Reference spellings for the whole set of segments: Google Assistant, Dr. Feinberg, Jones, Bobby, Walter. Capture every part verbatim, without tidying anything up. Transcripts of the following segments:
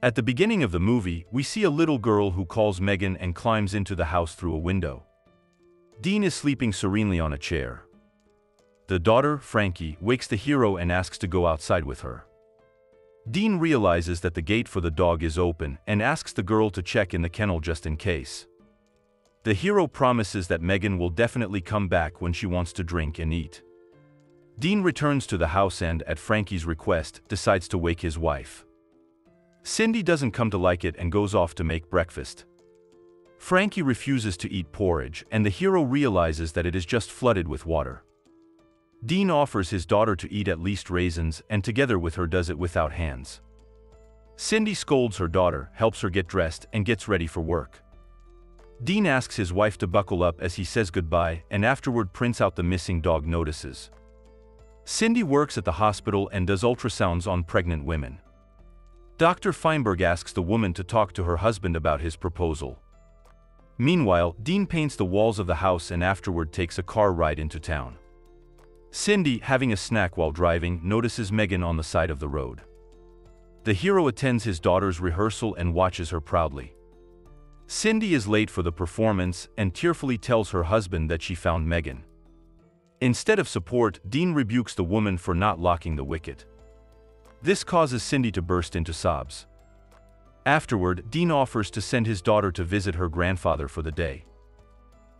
At the beginning of the movie, we see a little girl who calls Megan and climbs into the house through a window. Dean is sleeping serenely on a chair. The daughter, Frankie, wakes the hero and asks to go outside with her. Dean realizes that the gate for the dog is open and asks the girl to check in the kennel just in case. The hero promises that Megan will definitely come back when she wants to drink and eat. Dean returns to the house and, at Frankie's request, decides to wake his wife. Cindy doesn't come to like it and goes off to make breakfast. Frankie refuses to eat porridge, and the hero realizes that it is just flooded with water. Dean offers his daughter to eat at least raisins, and together with her does it without hands. Cindy scolds her daughter, helps her get dressed, and gets ready for work. Dean asks his wife to buckle up as he says goodbye, and afterward prints out the missing dog notices. Cindy works at the hospital and does ultrasounds on pregnant women. Doctor Feinberg asks the woman to talk to her husband about his proposal. Meanwhile, Dean paints the walls of the house and afterward takes a car ride into town. Cindy, having a snack while driving, notices Megan on the side of the road. The hero attends his daughter's rehearsal and watches her proudly. Cindy is late for the performance and tearfully tells her husband that she found Megan. Instead of support, Dean rebukes the woman for not locking the wicket. This causes Cindy to burst into sobs. Afterward, Dean offers to send his daughter to visit her grandfather for the day.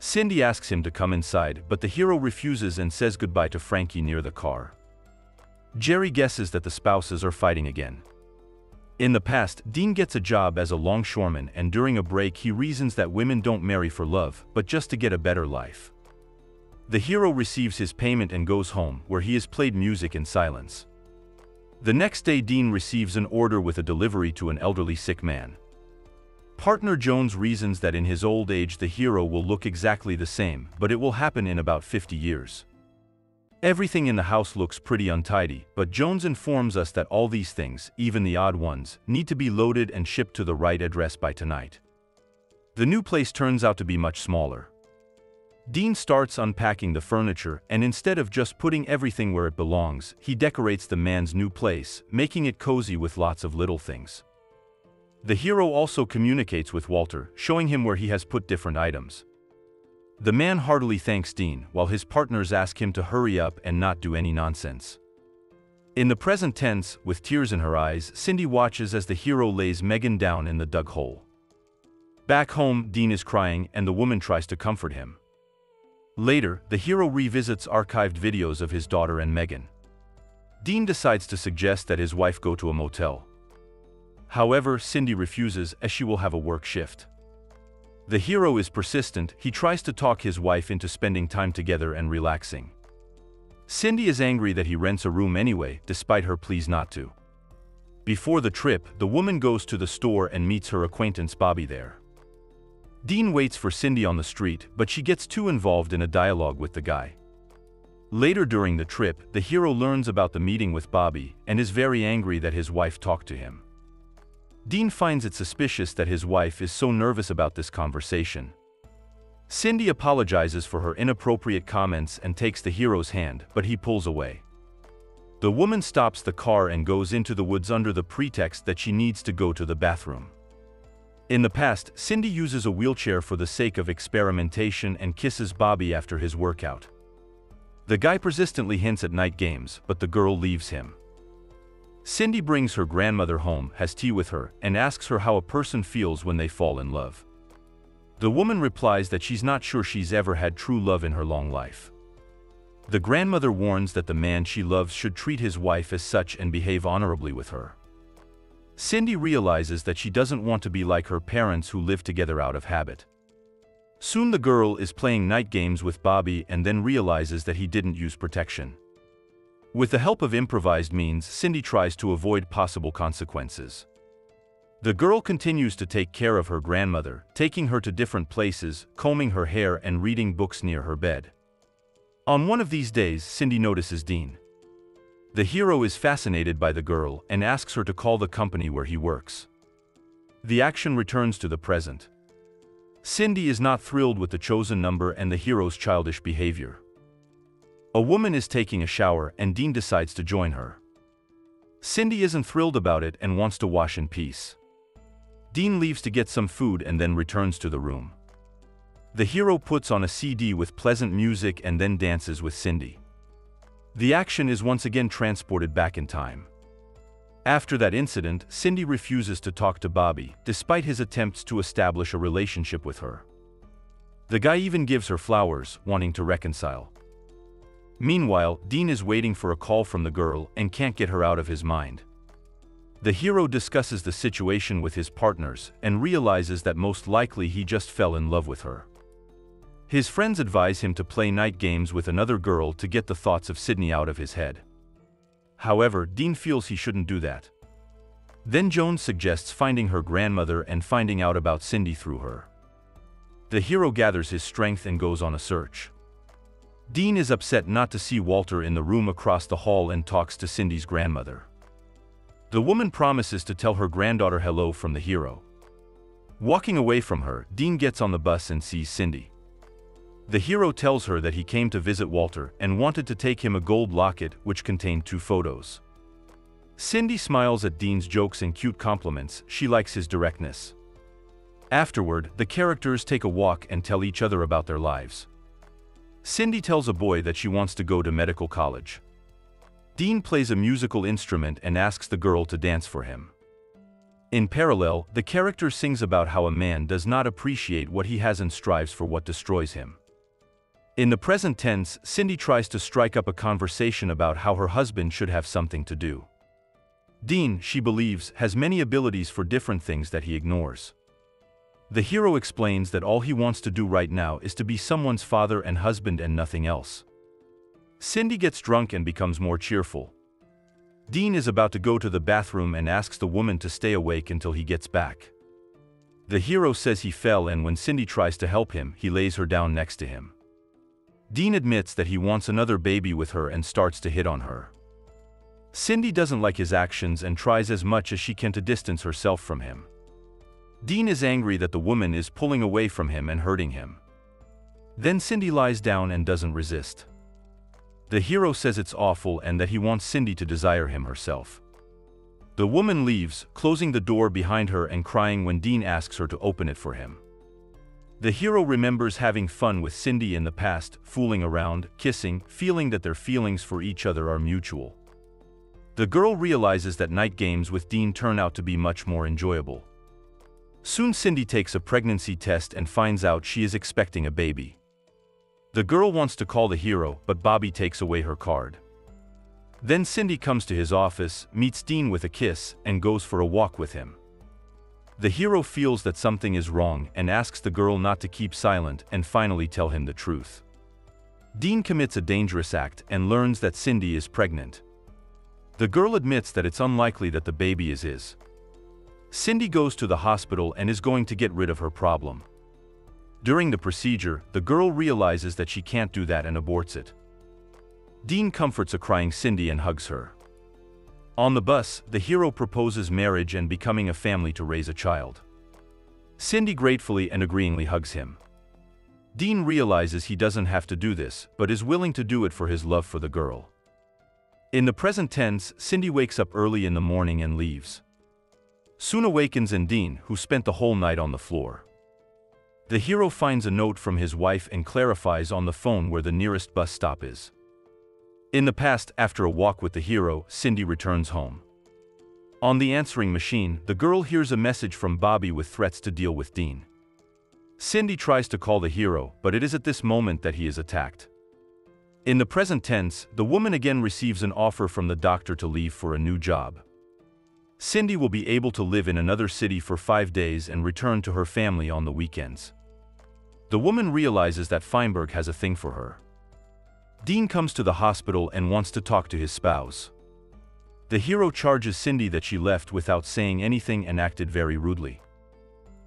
Cindy asks him to come inside, but the hero refuses and says goodbye to Frankie near the car. Jerry guesses that the spouses are fighting again. In the past, Dean gets a job as a longshoreman, and during a break he reasons that women don't marry for love, but just to get a better life. The hero receives his payment and goes home, where he has played music in silence. The next day, Dean receives an order with a delivery to an elderly sick man. Partner Jones reasons that in his old age the hero will look exactly the same, but it will happen in about fifty years. Everything in the house looks pretty untidy, but Jones informs us that all these things, even the odd ones, need to be loaded and shipped to the right address by tonight. The new place turns out to be much smaller. Dean starts unpacking the furniture, and instead of just putting everything where it belongs, he decorates the man's new place, making it cozy with lots of little things. The hero also communicates with Walter, showing him where he has put different items. The man heartily thanks Dean, while his partners ask him to hurry up and not do any nonsense. In the present tense, with tears in her eyes, Cindy watches as the hero lays Megan down in the dug hole. Back home, Dean is crying, and the woman tries to comfort him. Later, the hero revisits archived videos of his daughter and Megan. Dean decides to suggest that his wife go to a motel. However, Cindy refuses, as she will have a work shift. The hero is persistent. He tries to talk his wife into spending time together and relaxing. Cindy is angry that he rents a room anyway, despite her pleas not to. Before the trip, the woman goes to the store and meets her acquaintance Bobby there. Dean waits for Cindy on the street, but she gets too involved in a dialogue with the guy. Later during the trip, the hero learns about the meeting with Bobby and is very angry that his wife talked to him. Dean finds it suspicious that his wife is so nervous about this conversation. Cindy apologizes for her inappropriate comments and takes the hero's hand, but he pulls away. The woman stops the car and goes into the woods under the pretext that she needs to go to the bathroom. In the past, Cindy uses a wheelchair for the sake of experimentation and kisses Bobby after his workout. The guy persistently hints at night games, but the girl leaves him. Cindy brings her grandmother home, has tea with her, and asks her how a person feels when they fall in love. The woman replies that she's not sure she's ever had true love in her long life. The grandmother warns that the man she loves should treat his wife as such and behave honorably with her. Cindy realizes that she doesn't want to be like her parents who live together out of habit. Soon the girl is playing night games with Bobby and then realizes that he didn't use protection. With the help of improvised means, Cindy tries to avoid possible consequences. The girl continues to take care of her grandmother, taking her to different places, combing her hair and reading books near her bed. On one of these days, Cindy notices Dean. The hero is fascinated by the girl and asks her to call the company where he works. The action returns to the present. Cindy is not thrilled with the chosen number and the hero's childish behavior. A woman is taking a shower and Dean decides to join her. Cindy isn't thrilled about it and wants to wash in peace. Dean leaves to get some food and then returns to the room. The hero puts on a C D with pleasant music and then dances with Cindy. The action is once again transported back in time. After that incident, Cindy refuses to talk to Bobby, despite his attempts to establish a relationship with her. The guy even gives her flowers, wanting to reconcile. Meanwhile, Dean is waiting for a call from the girl and can't get her out of his mind. The hero discusses the situation with his partners and realizes that most likely he just fell in love with her. His friends advise him to play night games with another girl to get the thoughts of Sydney out of his head. However, Dean feels he shouldn't do that. Then Jones suggests finding her grandmother and finding out about Cindy through her. The hero gathers his strength and goes on a search. Dean is upset not to see Walter in the room across the hall and talks to Cindy's grandmother. The woman promises to tell her granddaughter hello from the hero. Walking away from her, Dean gets on the bus and sees Cindy. The hero tells her that he came to visit Walter and wanted to take him a gold locket which contained two photos. Cindy smiles at Dean's jokes and cute compliments, she likes his directness. Afterward, the characters take a walk and tell each other about their lives. Cindy tells a boy that she wants to go to medical college. Dean plays a musical instrument and asks the girl to dance for him. In parallel, the character sings about how a man does not appreciate what he has and strives for what destroys him. In the present tense, Cindy tries to strike up a conversation about how her husband should have something to do. Dean, she believes, has many abilities for different things that he ignores. The hero explains that all he wants to do right now is to be someone's father and husband and nothing else. Cindy gets drunk and becomes more cheerful. Dean is about to go to the bathroom and asks the woman to stay awake until he gets back. The hero says he fell, and when Cindy tries to help him, he lays her down next to him. Dean admits that he wants another baby with her and starts to hit on her. Cindy doesn't like his actions and tries as much as she can to distance herself from him. Dean is angry that the woman is pulling away from him and hurting him. Then Cindy lies down and doesn't resist. The hero says it's awful and that he wants Cindy to desire him herself. The woman leaves, closing the door behind her and crying when Dean asks her to open it for him. The hero remembers having fun with Cindy in the past, fooling around, kissing, feeling that their feelings for each other are mutual. The girl realizes that night games with Dean turn out to be much more enjoyable. Soon Cindy takes a pregnancy test and finds out she is expecting a baby. The girl wants to call the hero, but Bobby takes away her card. Then Cindy comes to his office, meets Dean with a kiss, and goes for a walk with him. The hero feels that something is wrong and asks the girl not to keep silent and finally tell him the truth. Dean commits a dangerous act and learns that Cindy is pregnant. The girl admits that it's unlikely that the baby is his. Cindy goes to the hospital and is going to get rid of her problem. During the procedure, the girl realizes that she can't do that and aborts it. Dean comforts a crying Cindy and hugs her. On the bus, the hero proposes marriage and becoming a family to raise a child. Cindy gratefully and agreeingly hugs him. Dean realizes he doesn't have to do this, but is willing to do it for his love for the girl. In the present tense, Cindy wakes up early in the morning and leaves. Soon awakens and Dean, who spent the whole night on the floor. The hero finds a note from his wife and clarifies on the phone where the nearest bus stop is. In the past, after a walk with the hero, Cindy returns home. On the answering machine, the girl hears a message from Bobby with threats to deal with Dean. Cindy tries to call the hero, but it is at this moment that he is attacked. In the present tense, the woman again receives an offer from the doctor to leave for a new job. Cindy will be able to live in another city for five days and return to her family on the weekends. The woman realizes that Feinberg has a thing for her. Dean comes to the hospital and wants to talk to his spouse. The hero charges Cindy that she left without saying anything and acted very rudely.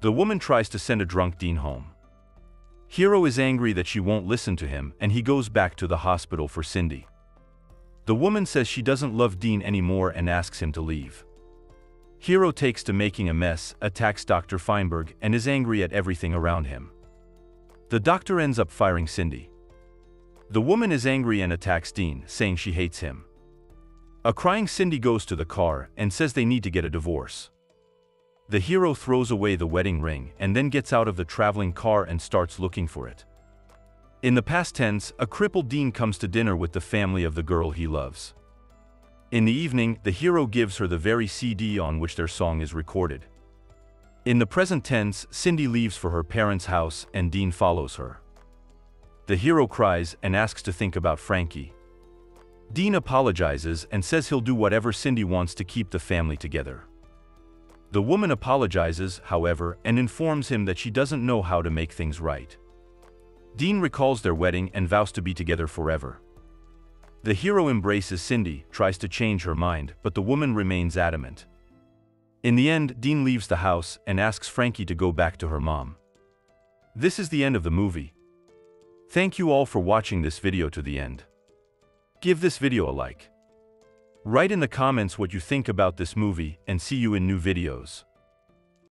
The woman tries to send a drunk Dean home. Hero is angry that she won't listen to him and he goes back to the hospital for Cindy. The woman says she doesn't love Dean anymore and asks him to leave. Hero takes to making a mess, attacks Doctor Feinberg, and is angry at everything around him. The doctor ends up firing Cindy. The woman is angry and attacks Dean, saying she hates him. A crying Cindy goes to the car and says they need to get a divorce. The hero throws away the wedding ring and then gets out of the traveling car and starts looking for it. In the past tense, a crippled Dean comes to dinner with the family of the girl he loves. In the evening, the hero gives her the very C D on which their song is recorded. In the present tense, Cindy leaves for her parents' house and Dean follows her. The hero cries and asks to think about Frankie. Dean apologizes and says he'll do whatever Cindy wants to keep the family together. The woman apologizes, however, and informs him that she doesn't know how to make things right. Dean recalls their wedding and vows to be together forever. The hero embraces Cindy, tries to change her mind, but the woman remains adamant. In the end, Dean leaves the house and asks Frankie to go back to her mom. This is the end of the movie. Thank you all for watching this video to the end. Give this video a like. Write in the comments what you think about this movie, and see you in new videos.